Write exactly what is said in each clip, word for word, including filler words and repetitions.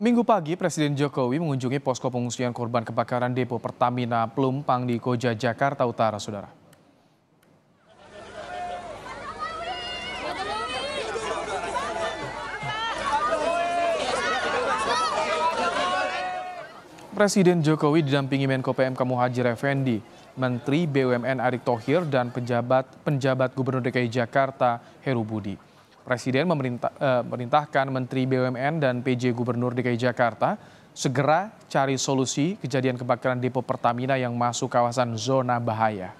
Minggu pagi, Presiden Jokowi mengunjungi posko pengungsian korban kebakaran Depo Pertamina Plumpang di Koja, Jakarta Utara, Saudara. Presiden Jokowi didampingi Menko P M K Muhajir Effendi, Menteri B U M N Erick Thohir, dan penjabat-penjabat Gubernur D K I Jakarta Heru Budi. Presiden memerintah, eh, memerintahkan Menteri B U M N dan P J Gubernur D K I Jakarta segera cari solusi kejadian kebakaran Depo Pertamina yang masuk kawasan zona bahaya.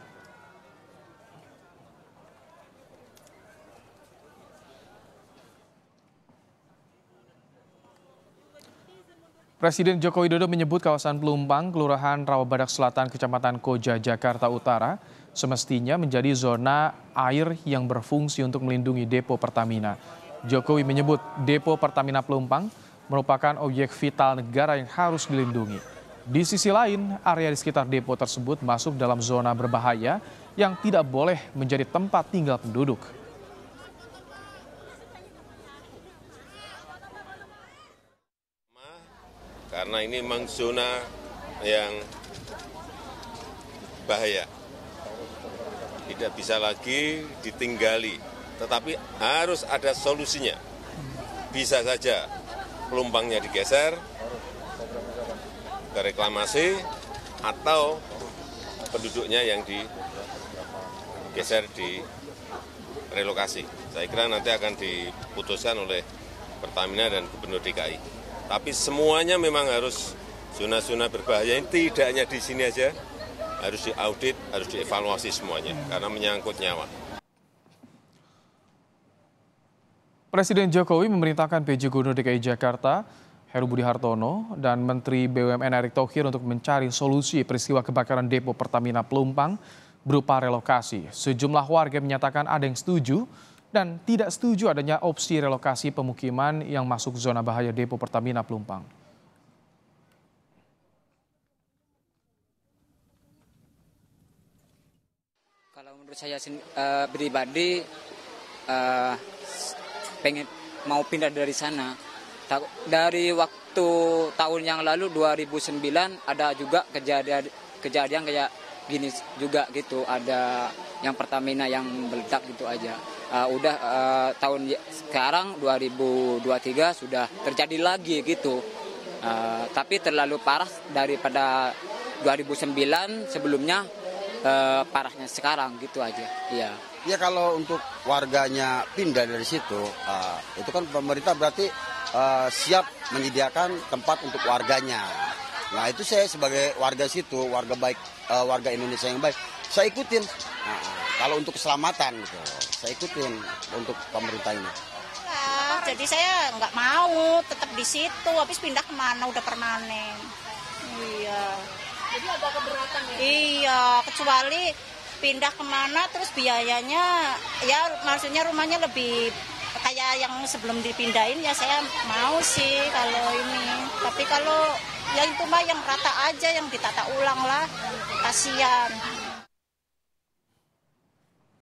Presiden Joko Widodo menyebut kawasan Plumpang, Kelurahan Rawabadak Selatan, Kecamatan Koja, Jakarta Utara, semestinya menjadi zona air yang berfungsi untuk melindungi Depo Pertamina. Jokowi menyebut Depo Pertamina Plumpang merupakan objek vital negara yang harus dilindungi. Di sisi lain, area di sekitar depo tersebut masuk dalam zona berbahaya yang tidak boleh menjadi tempat tinggal penduduk. Karena ini memang zona yang bahaya, tidak bisa lagi ditinggali, tetapi harus ada solusinya. Bisa saja Plumpangnya digeser ke reklamasi atau penduduknya yang digeser di relokasi. Saya kira nanti akan diputuskan oleh Pertamina dan Gubernur D K I. Tapi semuanya memang harus zona-zona berbahaya, ini tidak hanya di sini aja, harus diaudit, harus dievaluasi semuanya, karena menyangkut nyawa. Presiden Jokowi memerintahkan P J Gubernur D K I Jakarta, Heru Budi Hartono, dan Menteri B U M N Erick Thohir untuk mencari solusi peristiwa kebakaran Depo Pertamina Plumpang berupa relokasi. Sejumlah warga menyatakan ada yang setuju dan tidak setuju adanya opsi relokasi pemukiman yang masuk zona bahaya Depo Pertamina Plumpang. Kalau menurut saya uh, pribadi, uh, pengen mau pindah dari sana. Dari waktu tahun yang lalu dua ribu sembilan ada juga kejadian kejadian kayak gini juga gitu, ada yang Pertamina yang meledak gitu aja. Uh, udah uh, tahun sekarang dua ribu dua puluh tiga sudah terjadi lagi gitu, uh, tapi terlalu parah daripada dua ribu sembilan sebelumnya, uh, parahnya sekarang gitu aja. Iya. Ya kalau untuk warganya pindah dari situ, uh, itu kan pemerintah berarti uh, siap menyediakan tempat untuk warganya. Nah itu saya sebagai warga situ, warga baik, uh, warga Indonesia yang baik, saya ikutin. Nah, kalau untuk keselamatan gitu, saya ikutin untuk pemerintah ini. Ya, jadi saya nggak mau tetap di situ, habis pindah kemana udah permanen. Iya. Jadi agak keberatan ya? Iya, kecuali pindah kemana terus biayanya, ya maksudnya rumahnya lebih kayak yang sebelum dipindahin, ya saya mau sih kalau ini. Tapi kalau ya itu mah yang rata aja, yang ditata ulang lah, kasihan.